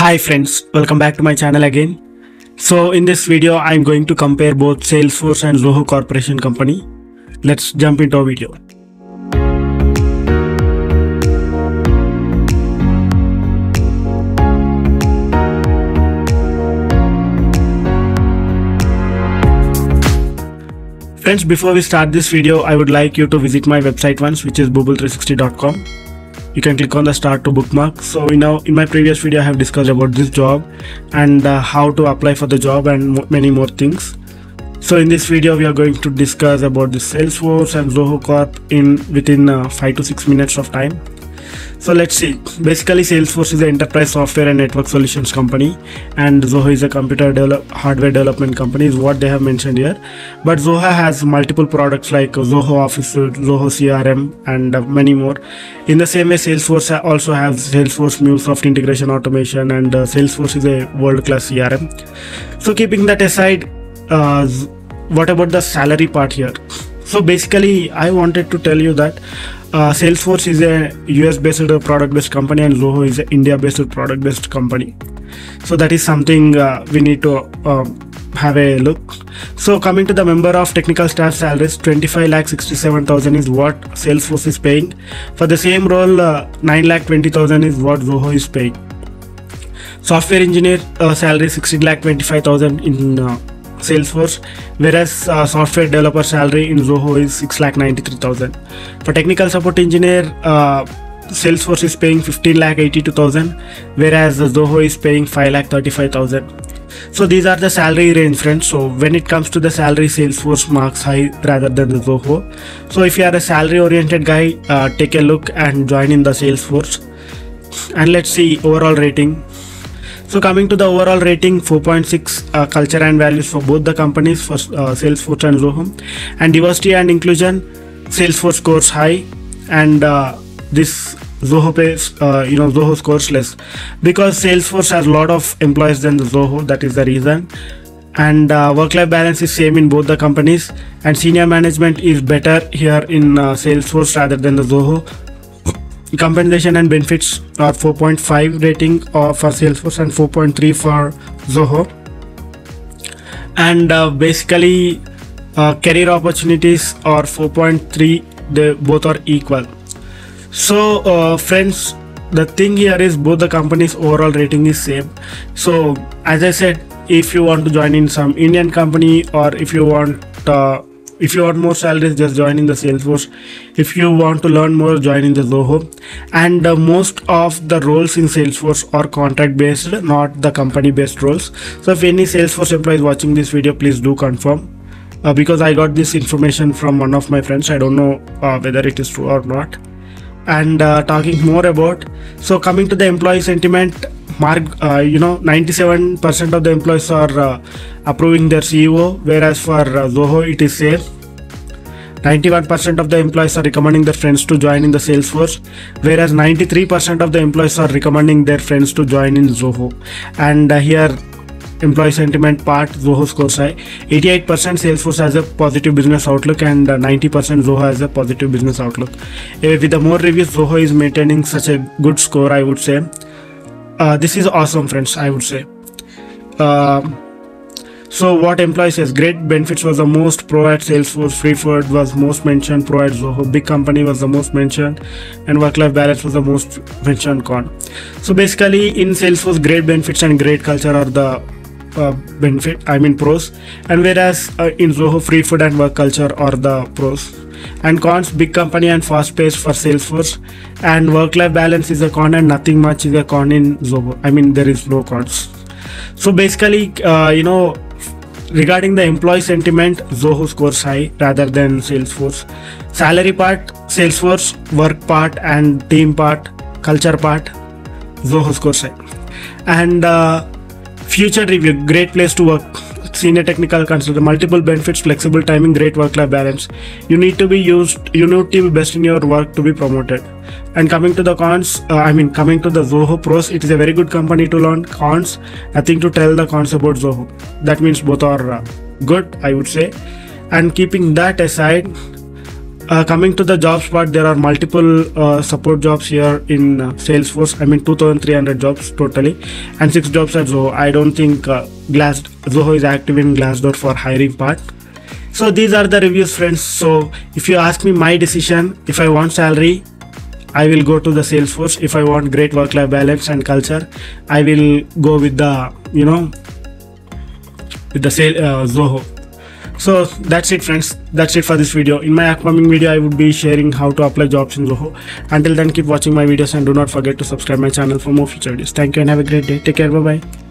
Hi friends, welcome back to my channel again. So in this video I'm going to compare both Salesforce and Zoho Corporation company. Let's jump into our video. Friends, before we start this video, I would like you to visit my website once, which is booble360.com. You can click on the start to bookmark. So in my previous video I have discussed about this job and how to apply for the job and many more things. So in this video we are going to discuss about the Salesforce and Zoho Corp within 5 to 6 minutes of time. So let's see. Basically Salesforce is an enterprise software and network solutions company, and Zoho is a hardware development company is what they have mentioned here. But Zoho has multiple products like Zoho Office, Zoho CRM and many more. In the same way, Salesforce also has Salesforce MuleSoft integration automation, and Salesforce is a world-class CRM. So keeping that aside, what about the salary part here? So basically I wanted to tell you that Salesforce is a US-based product-based company and Zoho is an India-based product-based company. So that is something we need to have a look. So coming to the member of technical staff salaries, 25,67,000 is what Salesforce is paying. For the same role, 9,20,000 is what Zoho is paying. Software engineer salary 16,25,000 in Salesforce, whereas software developer salary in Zoho is 6,93,000. For technical support engineer, Salesforce is paying 15,82,000, whereas Zoho is paying 5,35,000. So these are the salary range, friends. So when it comes to the salary, Salesforce marks high rather than the Zoho. So if you are a salary oriented guy, take a look and join in the Salesforce. And let's see overall rating. So coming to the overall rating, 4.6 culture and values for both the companies, for Salesforce and Zoho. And diversity and inclusion, Salesforce scores high, and this Zoho pays, Zoho scores less, because Salesforce has a lot of employees than the Zoho. That is the reason. And work-life balance is same in both the companies, and senior management is better here in Salesforce rather than the Zoho. Compensation and benefits are 4.5 rating for Salesforce and 4.3 for Zoho. And basically career opportunities are 4.3. they both are equal. So friends, the thing here is both the companies overall rating is same. So as I said, if you want to join in some Indian company, or if you want more salaries, just join in the Salesforce. If you want to learn more, join in the Zoho. And most of the roles in Salesforce are contract based, not the company based roles. So if any Salesforce employee is watching this video, please do confirm, because I got this information from one of my friends. I don't know whether it is true or not. And talking more about, so coming to the employee sentiment, 97% of the employees are approving their CEO, whereas for Zoho it is safe. 91% of the employees are recommending their friends to join in the Salesforce, whereas 93% of the employees are recommending their friends to join in Zoho. And here employee sentiment part, Zoho scores high. 88% Salesforce has a positive business outlook, and 90% Zoho has a positive business outlook. With the more reviews, Zoho is maintaining such a good score, I would say. This is awesome, friends, I would say. So what employee says, great benefits was the most, pro at Salesforce. Freeford was most mentioned, pro at Zoho. Big company was the most mentioned, and work-life balance was the most mentioned con. So basically in Salesforce, great benefits and great culture are the pros, and whereas in Zoho, free food and work culture are the pros. And cons, big company and fast pace for Salesforce, and work-life balance is a con, and nothing much is a con in Zoho. I mean, there is no cons. So basically regarding the employee sentiment, Zoho scores high rather than Salesforce. Salary part, Salesforce. Work part and team part, culture part, Zoho scores high. And future review, great place to work, senior technical consultant, multiple benefits, flexible timing, great work-life balance. You need to be best in your work to be promoted. And coming to the cons, coming to the Zoho pros, it is a very good company to learn. Cons, nothing to tell the cons about Zoho. That means both are good, I would say. And keeping that aside, Coming to the jobs part, there are multiple support jobs here in Salesforce. I mean 2300 jobs totally, and 6 jobs at Zoho. I don't think Zoho is active in Glassdoor for hiring part. So these are the reviews, friends. So if you ask me my decision, if I want salary, I will go to the Salesforce. If I want great work-life balance and culture, I will go with the, you know, with the Zoho. So that's it, friends. That's it for this video. In my upcoming video, I would be sharing how to apply jobs in Zoho. Until then, keep watching my videos and do not forget to subscribe my channel for more future videos. Thank you and have a great day. Take care. Bye-bye.